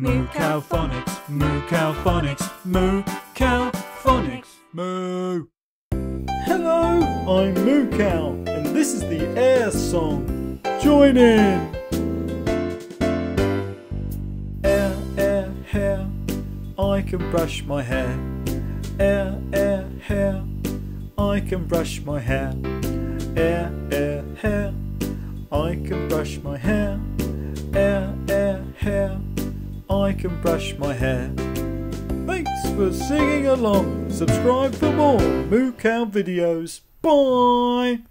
Moo Cow Phonics, Moo Cow Phonics, Moo Cow Phonics, Moo. Hello, I'm Moo Cow, and this is the air song. Join in. Air, air, hair, I can brush my hair. Air, air, hair, I can brush my hair. Air, air, hair, I can brush my hair. Air, air, hair, I can brush my hair. Thanks for singing along. Subscribe for more Moo Cow videos. Bye!